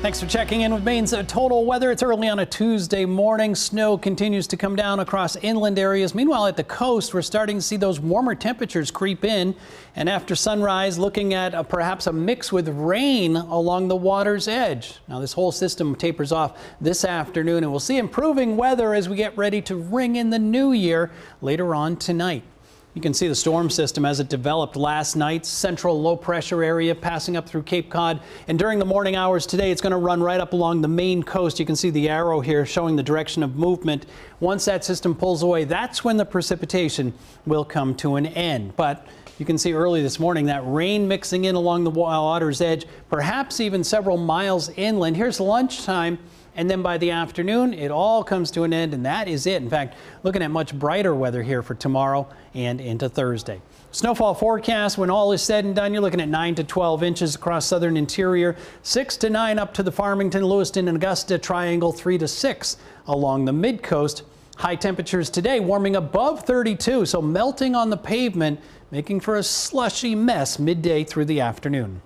Thanks for checking in with Maine's total weather. It's early on a Tuesday morning. Snow continues to come down across inland areas. Meanwhile, at the coast, we're starting to see those warmer temperatures creep in. And after sunrise, looking at perhaps a mix with rain along the water's edge. Now, this whole system tapers off this afternoon, and we'll see improving weather as we get ready to ring in the new year later on tonight. You can see the storm system as it developed last night. Central low pressure area passing up through Cape Cod, and during the morning hours today, it's going to run right up along the Maine coast. You can see the arrow here showing the direction of movement. Once that system pulls away, that's when the precipitation will come to an end. But you can see early this morning that rain mixing in along the water's edge, perhaps even several miles inland. Here's lunchtime. And then by the afternoon, it all comes to an end, and that is it. In fact, looking at much brighter weather here for tomorrow and into Thursday. Snowfall forecast, when all is said and done, you're looking at 9 to 12 inches across southern interior, 6 to 9 up to the Farmington, Lewiston, and Augusta triangle, 3 to 6 along the mid-coast. High temperatures today warming above 32, so melting on the pavement, making for a slushy mess midday through the afternoon.